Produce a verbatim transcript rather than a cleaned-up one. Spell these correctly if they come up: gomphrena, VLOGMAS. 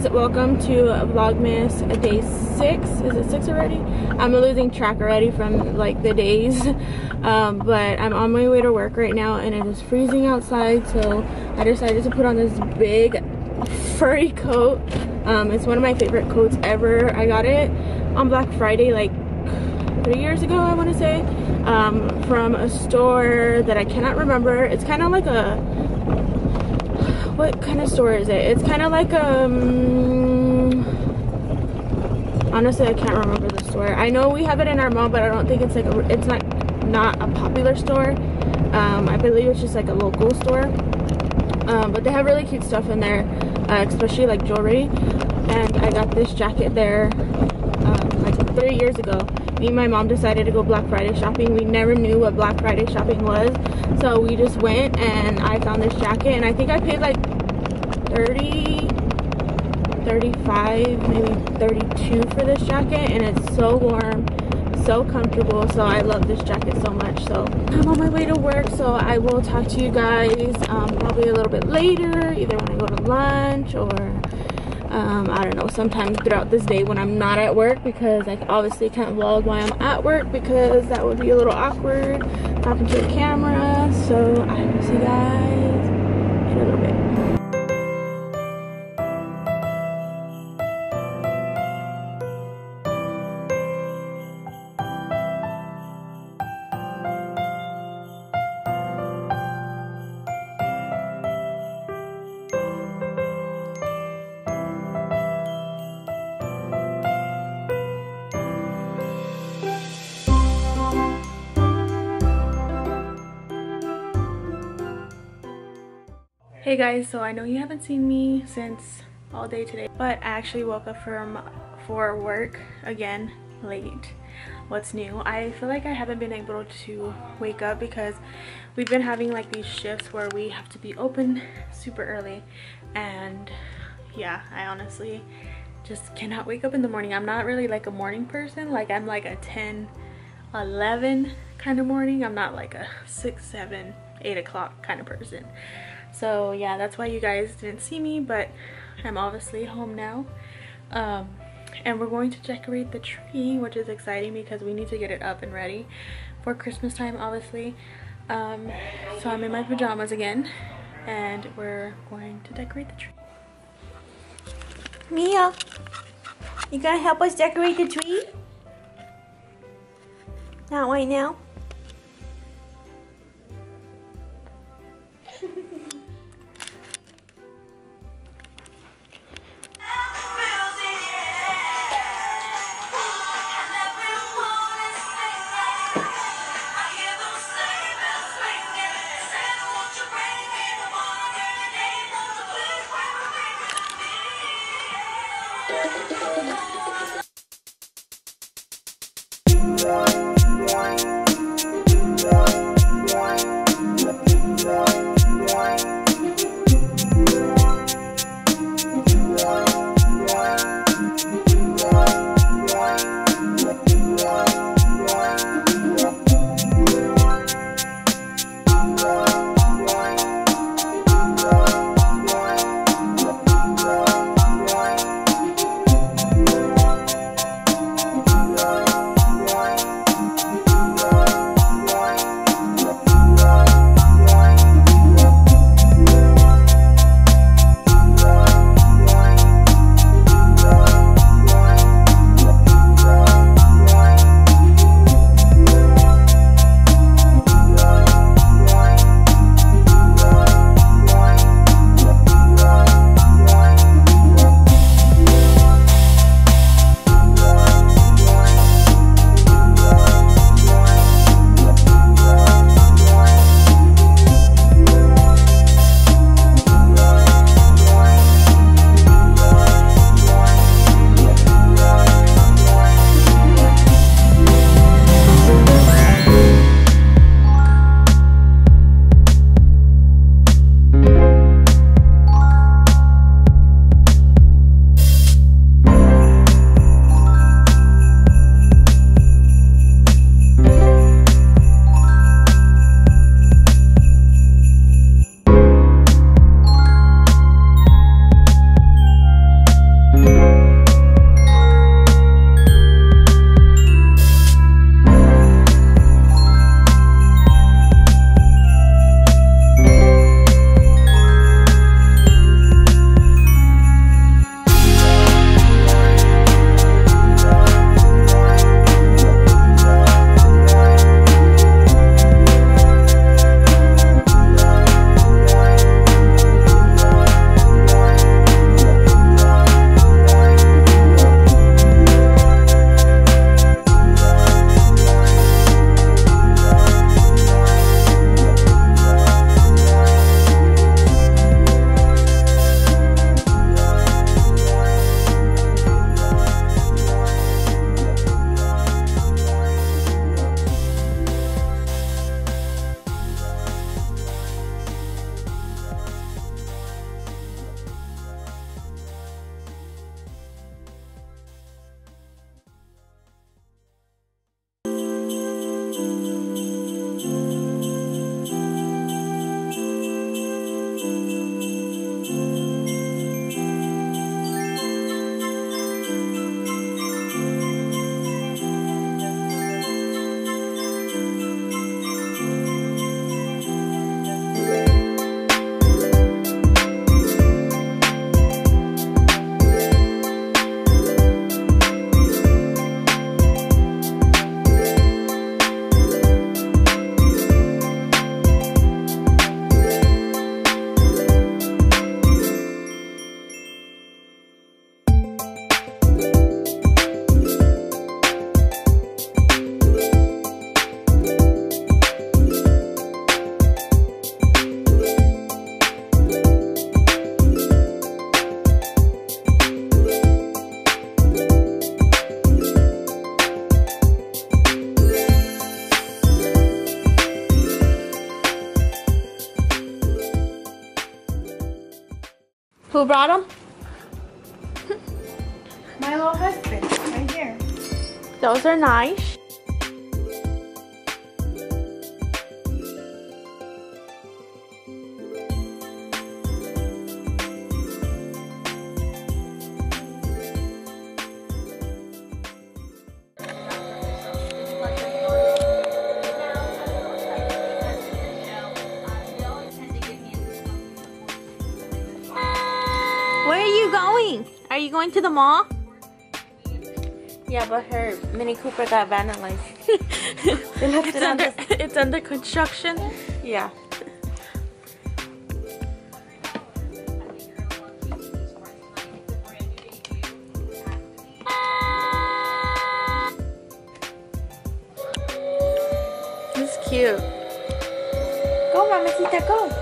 guys, welcome to Vlogmas day six. Is it six already? I'm losing track already from like the days. Um, but I'm on my way to work right now and it is freezing outside, so I decided to put on this big furry coat. Um, it's one of my favorite coats ever. I got it on Black Friday like three years ago, I want to say, um, from a store that I cannot remember. It's kind of like a what kind of store is it? It's kind of like um honestly I can't remember the store. I know we have it in our mall, but I don't think it's like a, it's not not a popular store. Um, I believe it's just like a local store. Um, but they have really cute stuff in there, uh, especially like jewelry. And I got this jacket there um, like three years ago. Me and my mom decided to go Black Friday shopping. We never knew what Black Friday shopping was, so we just went and I found this jacket and I think I paid like thirty, thirty-five, maybe thirty-two for this jacket, and it's so warm, so comfortable, so I love this jacket so much. So I'm on my way to work, so I will talk to you guys um, probably a little bit later, either when I go to lunch or Um, I don't know, sometimes throughout this day when I'm not at work, because I obviously can't vlog while I'm at work because that would be a little awkward talking to the camera. So I will see you guys in a little bit. Hey guys, so I know you haven't seen me since all day today, but I actually woke up from for work again late. What's new? I feel like I haven't been able to wake up because we've been having like these shifts where we have to be open super early, and yeah, I honestly just cannot wake up in the morning. I'm not really like a morning person. Like I'm like a ten, eleven kind of morning. I'm not like a six, seven, eight o'clock kind of person. So yeah, that's why you guys didn't see me, but I'm obviously home now. Um, and we're going to decorate the tree, which is exciting because we need to get it up and ready for Christmas time, obviously. Um, so I'm in my pajamas again, and we're going to decorate the tree. Mia, you gonna help us decorate the tree? Not right now. Who brought them? My little husband, right here. Those are nice. Where are you going? Are you going to the mall? Yeah, but her Mini Cooper got vandalized. They left it's, it under, under it's under construction. Yeah. It's cute. Go, Mamacita, go.